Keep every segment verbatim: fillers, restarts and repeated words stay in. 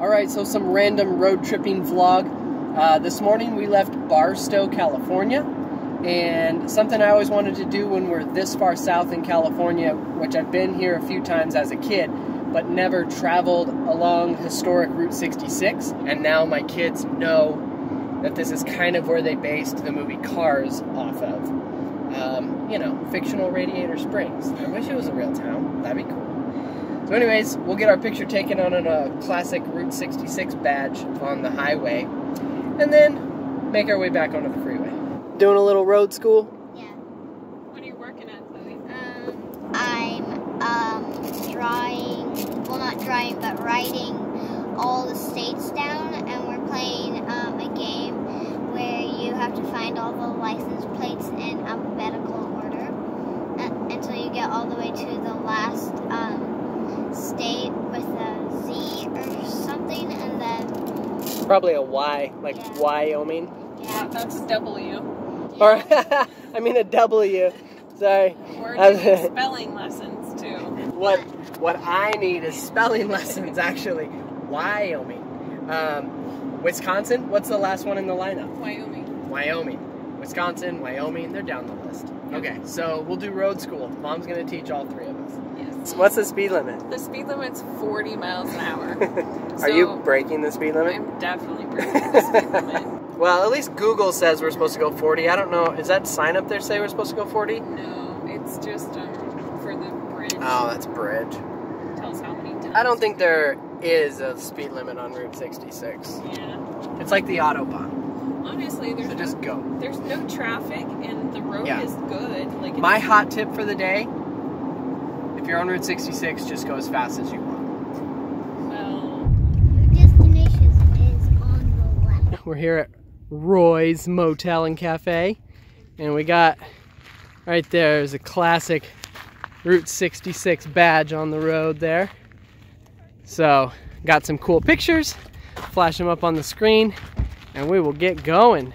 Alright, so some random road tripping vlog. Uh, this morning we left Barstow, California, and something I always wanted to do when we're this far south in California, which I've been here a few times as a kid, but never traveled along historic Route sixty-six, and now my kids know that this is kind of where they based the movie Cars off of. Um, you know, fictional Radiator Springs. I wish it was a real town. That'd be cool. So anyways, we'll get our picture taken on a classic Route sixty-six badge on the highway, and then make our way back onto the freeway. Doing a little road school? Yeah. What are you working on, Chloe? Um, I'm um, drawing, well not drawing, but writing all the states down, and we're playing um, a game where you have to find all the license plates in alphabetical order uh, until you get all the way to the last um, state with a Z or something, and then probably a Y, like yeah. Wyoming. Yeah, that's a W. Or I mean a W. Sorry. We're doing spelling lessons too. What what I need is spelling lessons actually. Wyoming, um, Wisconsin. What's the last one in the lineup? Wyoming. Wyoming, Wisconsin, Wyoming. They're down the list. Okay, so we'll do road school. Mom's gonna teach all three of us. Yes. What's the speed limit? The speed limit's forty miles an hour. Are so you breaking the speed limit? I'm definitely breaking the speed limit. Well, at least Google says we're supposed to go forty. I don't know. Is that sign up there say we're supposed to go forty? No, it's just um, for the bridge. Oh, that's bridge. It tells how many times. I don't think there is a speed limit on Route sixty-six. Yeah. It's like the Autobahn. Honestly, there's so just no, go. There's no traffic and the road yeah. is good. Like my hot tip for the day: if you're on Route sixty-six, just go as fast as you want. Well, your destination is on the left. We're here at Roy's Motel and Cafe, and we got right there is a classic Route sixty-six badge on the road there. So got some cool pictures. Flash them up on the screen. And we will get going.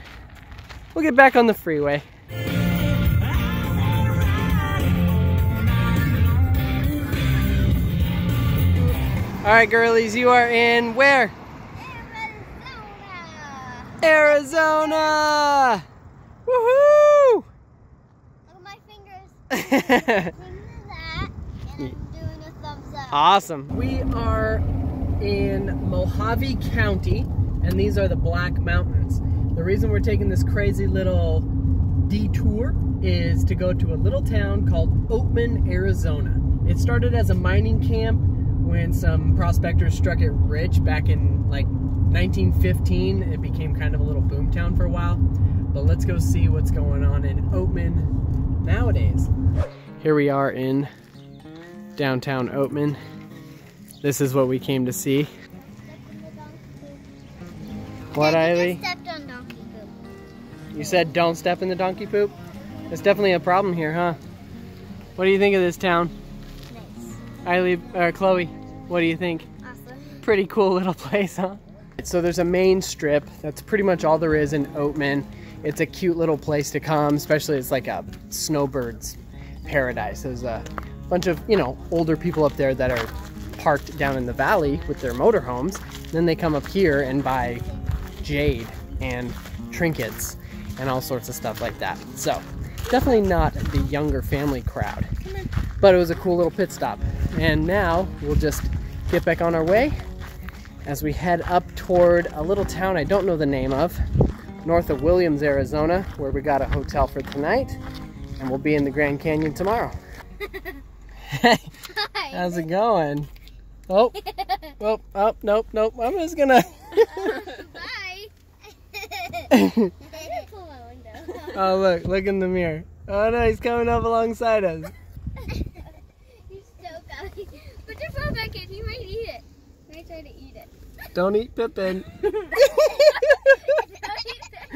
We'll get back on the freeway. All right, girlies, you are in where? Arizona. Arizona. Woohoo! Look at my fingers. Finger that, and I'm doing a thumbs up. Awesome. We are in Mojave County. And these are the Black Mountains. The reason we're taking this crazy little detour is to go to a little town called Oatman, Arizona. It started as a mining camp when some prospectors struck it rich back in like nineteen fifteen. It became kind of a little boom town for a while. But let's go see what's going on in Oatman nowadays. Here we are in downtown Oatman. This is what we came to see. What, Ivy? You said don't step in the donkey poop? It's definitely a problem here, huh? What do you think of this town? Nice. Ivy, or Chloe, what do you think? Awesome. Pretty cool little place, huh? So there's a main strip. That's pretty much all there is in Oatman. It's a cute little place to come, especially it's like a snowbird's paradise. There's a bunch of, you know, older people up there that are parked down in the valley with their motorhomes. Then they come up here and buy jade and trinkets and all sorts of stuff like that. So definitely not the younger family crowd, but it was a cool little pit stop. And now we'll just get back on our way as we head up toward a little town I don't know the name of, north of Williams, Arizona, where we got a hotel for tonight, and we'll be in the Grand Canyon tomorrow. Hey, how's it going? Oh, oh, oh, nope, nope. I'm just gonna. Oh, look, look in the mirror. Oh no, he's coming up alongside us. You're so bad. Put your phone back in, he might eat it. He might try to eat it. Don't eat Pippin.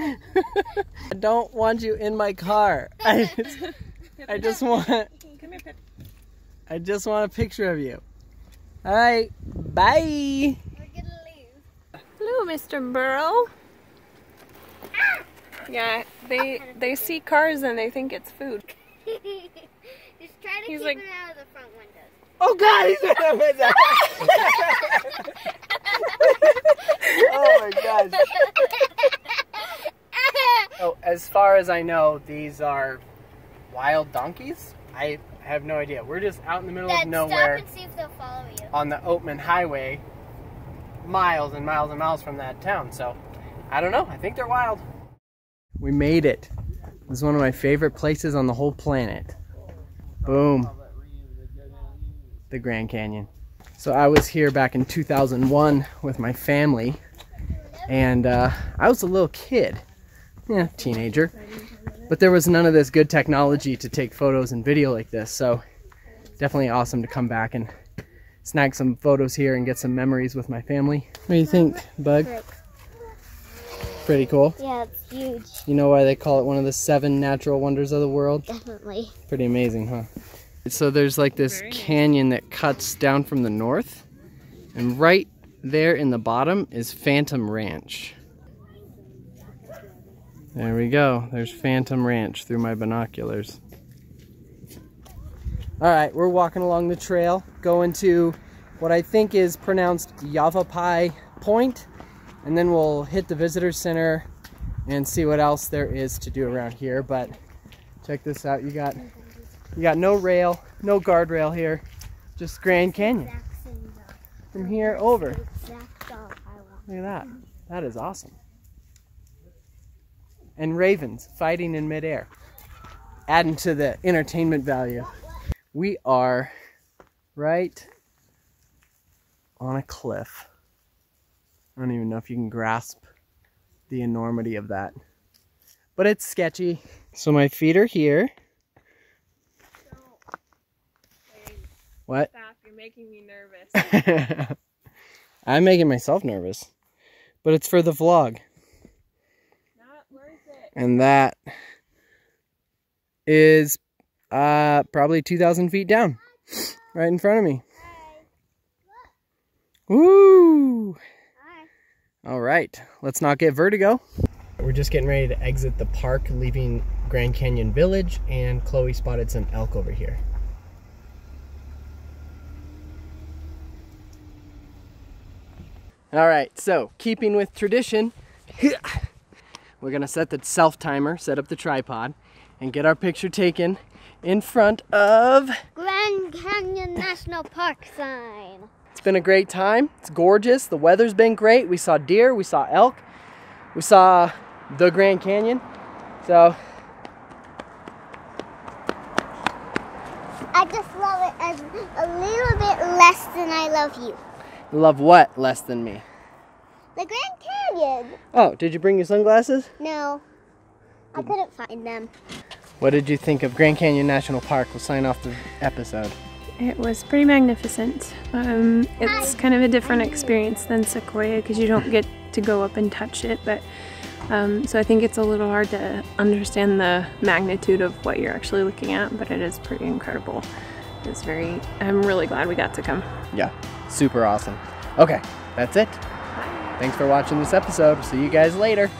I don't want you in my car. I just, I just want Come here, Pip. I just want a picture of you. Alright, bye. We're gonna leave. Hello, Mister Burrow. Yeah, they they see cars and they think it's food. Just try to he's keep like, it out of the front windows. Oh God, he's out of my far as I know, these are wild donkeys. I have no idea. We're just out in the middle Dad, of nowhere. Stop and see if they'll follow you. On the Oatman Highway, miles and miles and miles from that town. So, I don't know. I think they're wild. We made it. This is one of my favorite places on the whole planet. Boom. The Grand Canyon. So I was here back in two thousand one with my family, and uh, I was a little kid, yeah, teenager, but there was none of this good technology to take photos and video like this, so definitely awesome to come back and snag some photos here and get some memories with my family. What do you think, bug? Pretty cool. Yeah, it's huge. You know why they call it one of the seven natural wonders of the world? Definitely. Pretty amazing, huh? So there's like this canyon that cuts down from the north, and right there in the bottom is Phantom Ranch. There we go. There's Phantom Ranch through my binoculars. All right, we're walking along the trail, going to what I think is pronounced Yavapai Point, and then we'll hit the visitor center and see what else there is to do around here. But check this out. You got You got no rail, no guardrail here, just Grand Canyon. From here over. Look at that. That is awesome. And ravens fighting in midair, adding to the entertainment value. We are right on a cliff. I don't even know if you can grasp the enormity of that, but it's sketchy. So my feet are here. What? Stop, you're making me nervous. I'm making myself nervous. But it's for the vlog. Not worth it. And that is uh, probably two thousand feet down. Right in front of me. Woo! Alright, let's not get vertigo. We're just getting ready to exit the park, leaving Grand Canyon Village, and Chloe spotted some elk over here. All right, so keeping with tradition, we're gonna set the self timer, set up the tripod, and get our picture taken in front of Grand Canyon National Park sign. It's been a great time. It's gorgeous. The weather's been great. We saw deer, we saw elk, we saw the Grand Canyon. So I just love it as a little bit less than I love you. Love what less than me? The Grand Canyon. Oh, did you bring your sunglasses? No, I couldn't find them. What did you think of Grand Canyon National Park? We'll sign off the episode. It was pretty magnificent. Um, it's kind of a different experience than Sequoia because you don't get to go up and touch it. But um, so I think it's a little hard to understand the magnitude of what you're actually looking at, but it is pretty incredible. It's very, I'm really glad we got to come. Yeah, super awesome. Okay, that's it. Bye. Thanks for watching this episode. See you guys later.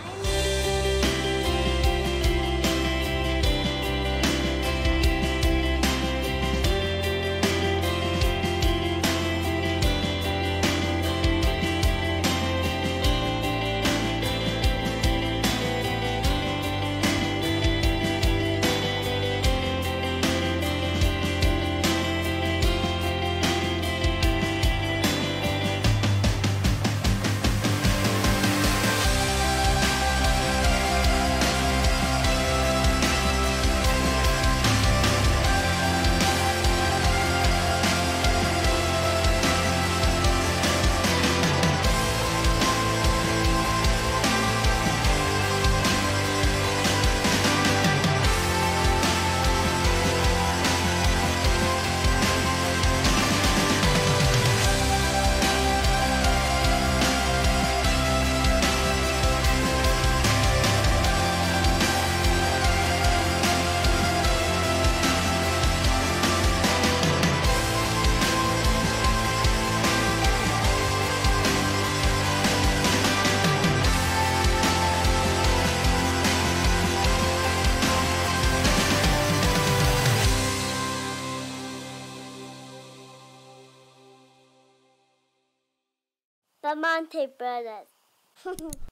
Bramante Brothers.